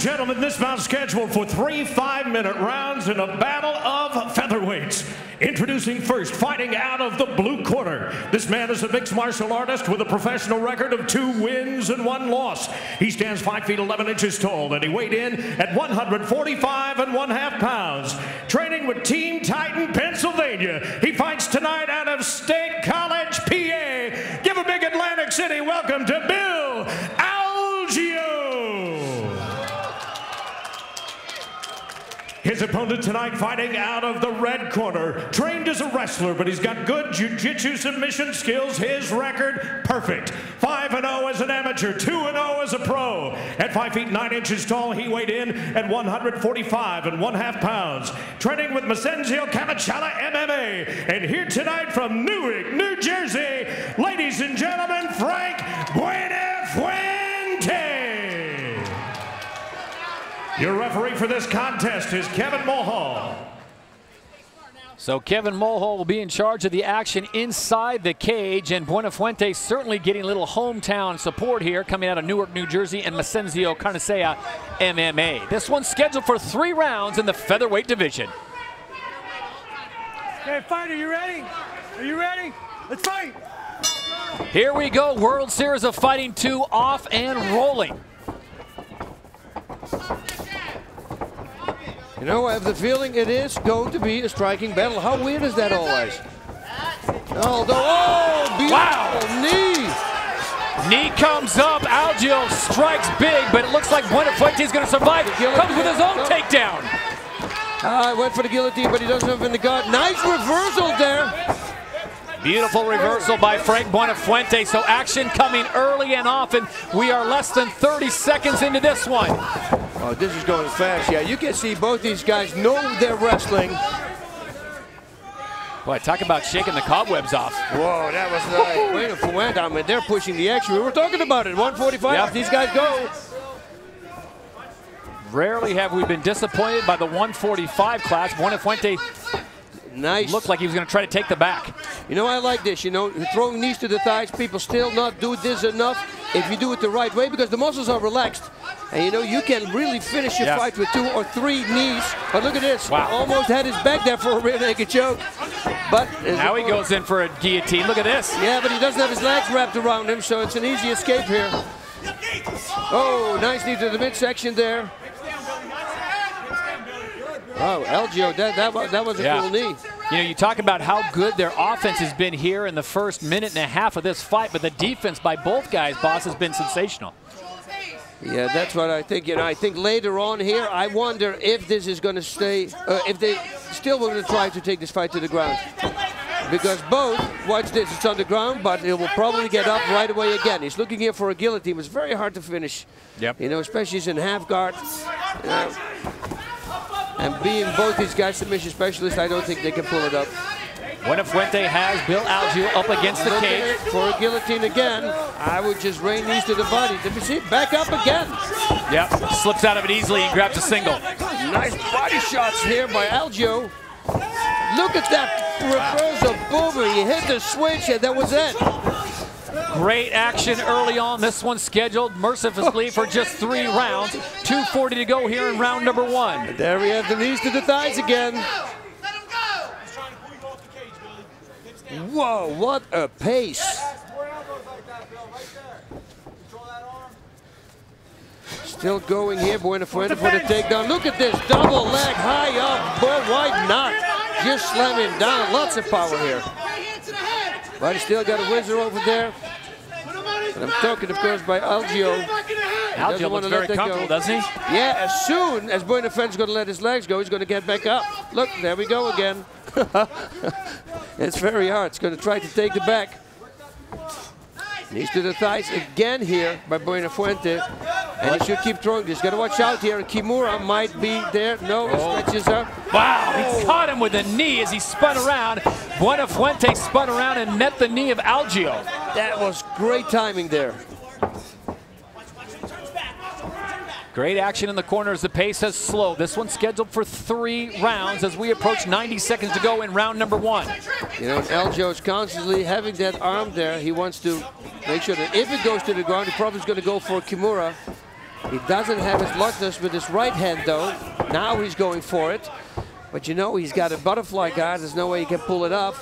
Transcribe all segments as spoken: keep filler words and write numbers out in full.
Gentlemen, this bout scheduled for three five-minute rounds in a battle of featherweights. Introducing first, fighting out of the blue corner. This man is a mixed martial artist with a professional record of two wins and one loss. He stands five feet eleven inches tall, and he weighed in at one hundred forty-five and one half pounds. Training with Team Titan Pennsylvania. He fights tonight out of State College, P A. Give a big Atlantic City welcome to Bill Algeo. His opponent tonight, fighting out of the red corner, trained as a wrestler, but he's got good jiu-jitsu submission skills. His record, perfect. five and oh as an amateur, two and oh as a pro. At five feet nine inches tall, he weighed in at one hundred forty-five and one half pounds. Training with Masenzio Camachella M M A. And here tonight from Newark, New Jersey, ladies and gentlemen, Frank Buenafuente. Your referee for this contest is Kevin Mulhall. So Kevin Mulhall will be in charge of the action inside the cage, and Buenafuente certainly getting a little hometown support here, coming out of Newark, New Jersey, and Masenzio Camachella M M A. This one's scheduled for three rounds in the featherweight division. Hey, fighter, you ready? Are you ready? Let's fight! Here we go, World Series of Fighting two off and rolling. You know, I have the feeling it is going to be a striking battle. How weird is that always? Although, oh, beautiful wow. knee. Knee comes up, Algeo strikes big, but it looks like Buenafuente is going to survive. Comes with his own oh. takedown. I uh, went for the guillotine, but he doesn't have in the guard. Nice reversal there. Beautiful reversal by Frank Buenafuente. So action coming early and often. We are less than thirty seconds into this one. Oh, this is going fast. Yeah, you can see both these guys know they're wrestling. Boy, talk about shaking the cobwebs off. Whoa, that was nice. Buenafuente, I mean, they're pushing the action. We were talking about it. one forty-five, yep. These guys go. Rarely have we been disappointed by the one forty-five class. Buenafuente nice. Looked like he was going to try to take the back. You know, I like this. You know, throwing knees to the thighs, people still not do this enough if you do it the right way, because the muscles are relaxed. And you know, you can really finish your yes. fight with two or three knees. But look at this. Wow. Almost had his back there for a rear naked choke. But now he goes in for a guillotine. Look at this. Yeah, but he doesn't have his legs wrapped around him, so it's an easy escape here. Oh, nice knee to the midsection there. Oh, Algeo, that, that, was, that was a yeah. cool knee. You know, you talk about how good their offense has been here in the first minute and a half of this fight, but the defense by both guys, boss, has been sensational. Yeah, that's what I think. You know, I think later on here, I wonder if this is going to stay, uh, if they still will try to take this fight to the ground. Because both, watch this, it's on the ground, but it will probably get up right away again. He's looking here for a guillotine. It's very hard to finish. Yep. You know, especially he's in half guard. You know. And being both these guys submission specialists, I don't think they can pull it up. Buenafuente has Bill Algeo up against the cage. For a guillotine again, I would just rain knees to the body. Did you see? Back up again. Yep, slips out of it easily and grabs a single. Nice body shots here by Algeo. Look at that reversal, boom, he hit the switch, and that was it. Great action early on. This one's scheduled mercifully for just three rounds. two forty to go here in round number one. There we have the knees to the thighs again. Whoa, what a pace. Still going here, Buenafuente for the takedown. Look at this, double leg, high up, but why not? Just slam him down, lots of power here. But he's still got a whizzer over there. And I'm talking, of course, by Algeo. Algeo looks very comfortable, doesn't he? Yeah, as soon as Buenafuente's going to let his legs go, he's going to get back up. Look, there we go again. It's very hard. It's going to try to take the back. Knees to the thighs again here by Buenafuente. And he should keep throwing this. Got to watch out here. Kimura might be there. No, it stretches up. Wow, he caught him with a knee as he spun around. Buenafuente spun around and met the knee of Algeo. That was great timing there. Great action in the corners. The pace has slowed. This one's scheduled for three rounds as we approach ninety seconds to go in round number one. You know, Algeo's constantly having that arm there. He wants to make sure that if it goes to the ground, he probably is going to go for Kimura. He doesn't have his luckness with his right hand, though. Now he's going for it. But you know, he's got a butterfly guard. There's no way he can pull it up.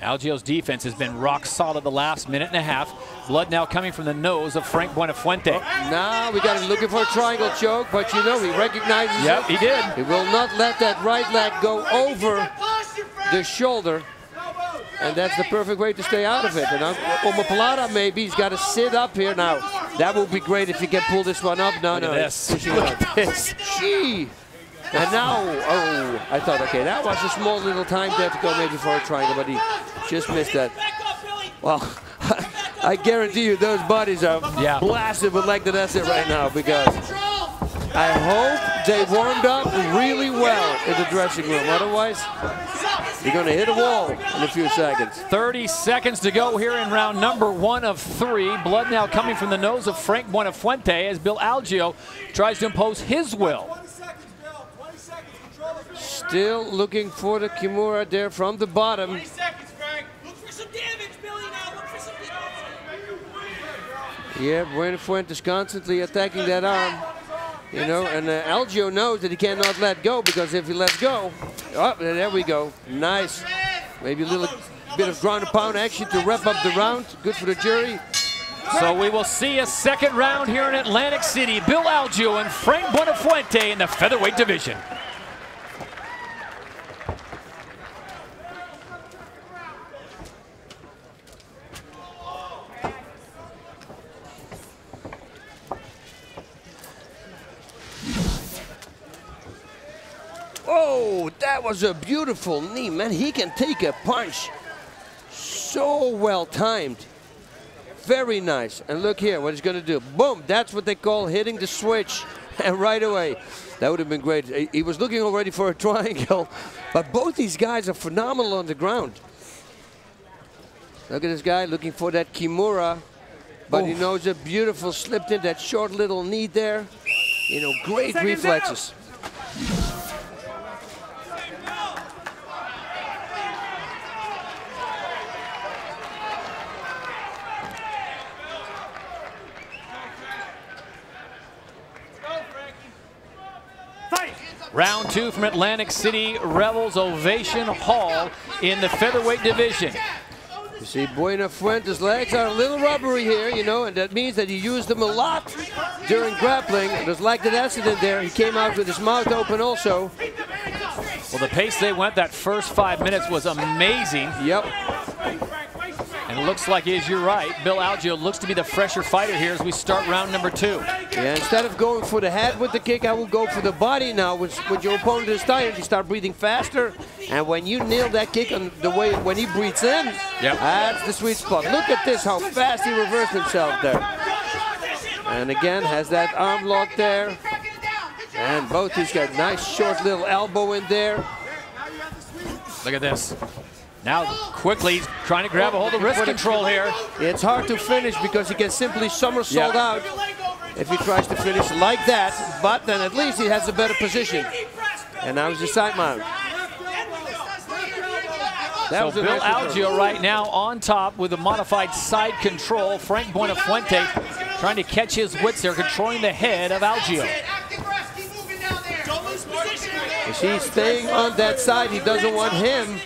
Algeo's defense has been rock solid the last minute and a half. Blood now coming from the nose of Frank Buenafuente. Oh, now we got him looking for a triangle choke, but you know, he recognizes yep, it. Yep, he did. He will not let that right leg go over the shoulder. And that's the perfect way to stay out of it. And Omoplata, maybe he's got to sit up here now. That would be great if you can pull this one up. No, Look no. This. Look at this. Gee. And now, oh, I thought, okay, that was a small little time there to go maybe for a triangle, but he just missed that. Well, I guarantee you those bodies are yeah. blasted with leg to that's it right now, because I hope they warmed up really well in the dressing room. Otherwise, you're going to hit a wall in a few seconds. thirty seconds to go here in round number one of three. Blood now coming from the nose of Frank Buenafuente as Bill Algeo tries to impose his will. Still looking for the Kimura there from the bottom. twenty seconds, Frank. Look for some damage, Billy, now. Look for some damage. Yeah, Buenafuente's constantly attacking that arm. You know, and uh, Algeo knows that he cannot let go, because if he lets go, oh, there we go. Nice. Maybe a little bit of ground and pound action to wrap up the round. Good for the jury. So we will see a second round here in Atlantic City. Bill Algeo and Frank Buenafuente in the featherweight division. Oh, that was a beautiful knee, man. He can take a punch so well timed. Very nice. And look here what he's going to do. Boom. That's what they call hitting the switch. And right away, that would have been great. He was looking already for a triangle. But both these guys are phenomenal on the ground. Look at this guy looking for that Kimura. But Oof. he knows it. Beautiful. Slipped in that short little knee there. You know, great Second reflexes. Down. Round two from Atlantic City, Revels Ovation Hall in the featherweight division. You see, Buenafuente's legs are a little rubbery here, you know, and that means that he used them a lot during grappling. It was like that accident there. He came out with his mouth open also. Well, the pace they went that first five minutes was amazing. Yep. And it looks like, as you're right, Bill Algeo looks to be the fresher fighter here as we start round number two. Yeah, instead of going for the head with the kick, I will go for the body now. When, when your opponent is tired, you start breathing faster. And when you nail that kick on the way when he breathes in, yep. that's the sweet spot. Look at this, how fast he reversed himself there. And again, has that arm lock there. And both these guys, nice short little elbow in there. Look at this. Now, quickly, trying to grab a hold of wrist control here. It's hard to finish because he can simply somersault yeah. out if he tries to finish like that, but then at least he has a better position. And now he's a side mount. That so was Bill Algeo right now on top with a modified side control. Frank Buenafuente trying to catch his wits there, controlling the head of Algeo. If he's staying on that side, he doesn't want him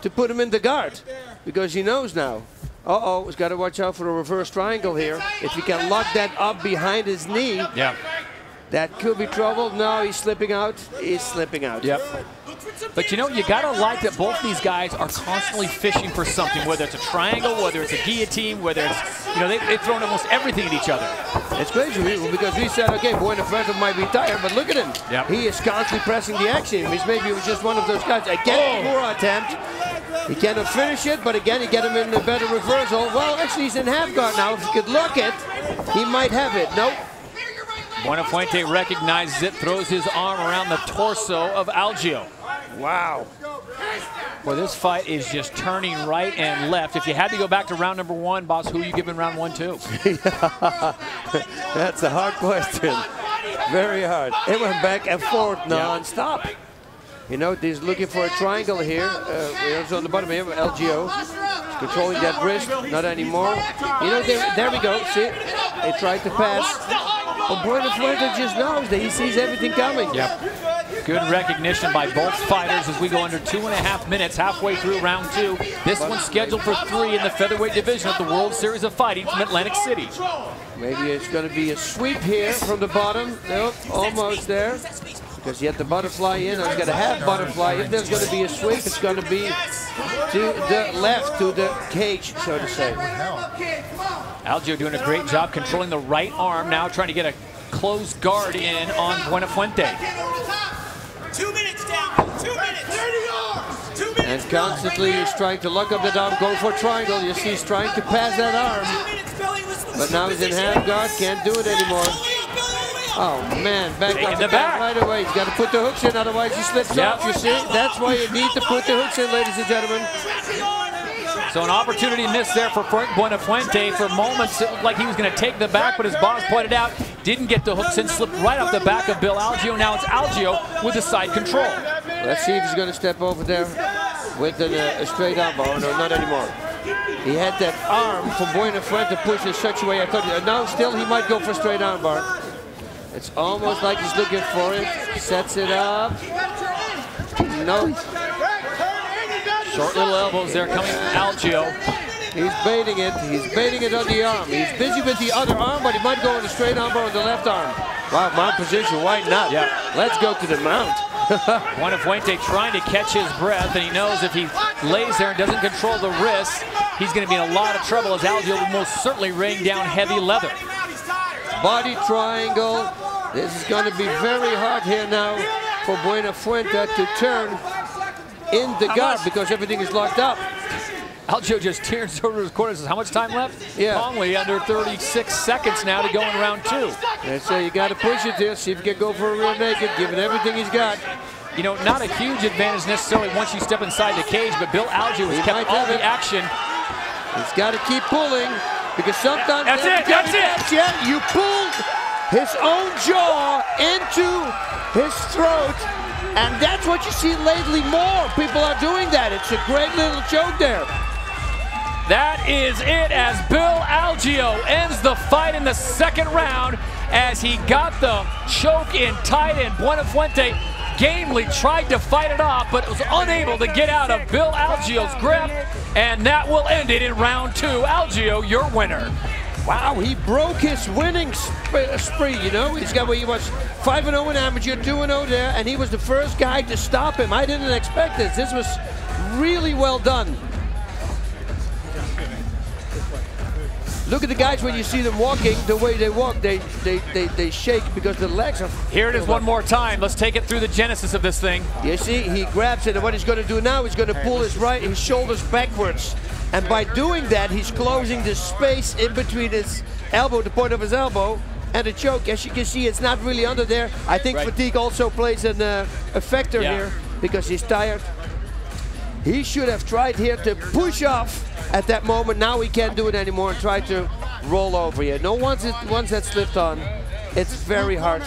to put him in the guard, because he knows now. Uh-oh, he's got to watch out for a reverse triangle here. If he can lock that up behind his knee, yeah. that could be trouble. No, he's slipping out. He's slipping out. Yep. But you know, you got to like that both these guys are constantly fishing for something, whether it's a triangle, whether it's a guillotine, whether it's, you know, they, they've thrown almost everything at each other. It's crazy, because we said, okay, Buenafuente might be tired, but look at him. Yep. He is constantly pressing the action. He's maybe just one of those guys. Again, more oh. attempt. He cannot finish it, but again, he get him in a better reversal. Well, actually, he's in half guard now. If he could lock it, he might have it. Nope. Buenafuente recognizes it, throws his arm around the torso of Algeo. Wow. Well, this fight is just turning right and left. If you had to go back to round number one, boss, who are you giving round one to? That's a hard question. Very hard. It went back and forth nonstop. Yeah. You know, he's looking for a triangle here. Uh, on the bottom here, Algeo. He's controlling that wrist, not anymore. You know, they, there we go. See, they tried to pass. But Buenafuente just knows that he sees everything coming. Yep. Good recognition by both fighters as we go under two and a half minutes halfway through round two. This but one's scheduled for three in the featherweight division of the World Series of Fighting from Atlantic City. Maybe it's going to be a sweep here from the bottom. Nope, almost there. Because you have the butterfly in, I'm going to have butterfly. If there's going to be a sweep, it's going to be to the left, to the cage, so to say. Algeo doing a great job controlling the right arm, now trying to get a close guard in on Buenafuente. Two minutes down, two minutes, thirty yards, two minutes. And constantly he's trying to lock up that arm, go for a triangle. You see he's trying to pass that arm. But now he's in hand guard, can't do it anymore. Oh man, back up the back right away. He's got to put the hooks in, otherwise he slips yep. off. You see, that's why you need to put the hooks in, ladies and gentlemen. So an opportunity missed there for Frank Buenafuente. For moments, it looked like he was going to take the back, but his boss pointed out, didn't get the hooks in, slipped right off the back of Bill Algeo. Now it's Algeo with the side control. Let's see if he's going to step over there with an, uh, a straight elbow. Oh, no, not anymore. He had that arm from Buenafuente pushed in such a way. I thought, uh, now still he might go for a straight armbar. It's almost like he's looking for it. Sets it up. No. Short little elbows there coming from Algeo. He's baiting it. He's baiting it on the arm. He's busy with the other arm, but he might go in the straight armbar on the left arm. Wow, mount position. Why not? Yeah. Let's go to the mount. Buenafuente trying to catch his breath, and he knows if he lays there and doesn't control the wrist, he's going to be in a lot of trouble as Algeo will most certainly rain down heavy leather. Body triangle. This is going to be very hard here now for Buenafuente to turn in the guard because everything is locked up. Algeo just tears over his corner. Says, how much time left? Yeah. Only under thirty-six seconds now to go in round two. And so you got to push it there, see if he can go for a rear naked, give it everything he's got. You know, not a huge advantage necessarily once you step inside the cage, but Bill Algeo has kept all the action. He's got to keep pulling. Because sometimes that's it, that's it. Yeah, you pulled his own jaw into his throat, and that's what you see lately more. People are doing that. It's a great little joke there. That is it as Bill Algeo ends the fight in the second round as he got the choke in tight, and Buenafuente gamely tried to fight it off, but was unable to get out of Bill Algeo's grip, and that will end it in round two. Algeo, your winner. Wow, he broke his winning sp spree, you know? He's got where he was five and oh in amateur, two and oh there, and he was the first guy to stop him. I didn't expect this. This was really well done. Look at the guys when you see them walking, the way they walk, they, they, they, they shake because the legs are... Here it is one more time. Let's take it through the genesis of this thing. You see, he grabs it, and what he's going to do now, he's going to pull his right, his shoulders backwards. And by doing that, he's closing the space in between his elbow, the point of his elbow, and the choke. As you can see, it's not really under there. I think right. fatigue also plays an, uh, a factor yeah. here because he's tired. He should have tried here to push off at that moment. Now he can't do it anymore and try to roll over here. No, once, it, once that slipped on, it's very hard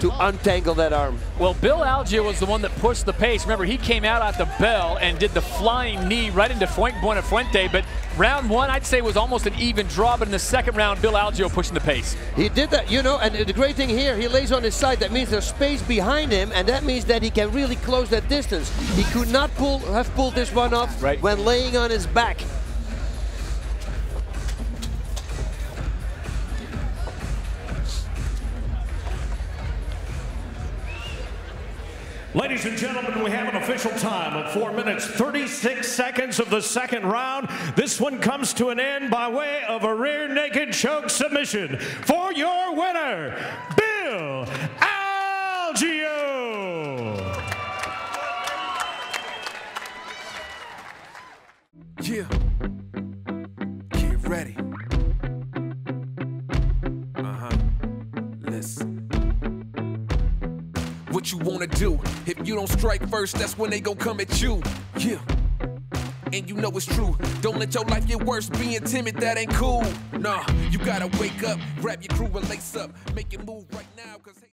to untangle that arm. Well, Bill Algeo was the one that pushed the pace. Remember, he came out at the bell and did the flying knee right into Frank Buenafuente, but round one, I'd say, was almost an even draw, but in the second round, Bill Algeo pushing the pace. He did that, you know, and the great thing here, he lays on his side. That means there's space behind him, and that means that he can really close that distance. He could not pull, have pulled this one off right. when laying on his back. Ladies and gentlemen, we have an official time of four minutes, thirty-six seconds of the second round. This one comes to an end by way of a rear naked choke submission. For your winner, Bill Algeo. Yeah. Get ready. Uh-huh. Listen. What you wanna do? If you don't strike first, that's when they gon' come at you. Yeah, and you know it's true. Don't let your life get worse being timid. That ain't cool. Nah, you gotta wake up, grab your crew and lace up, make it move right now. Cause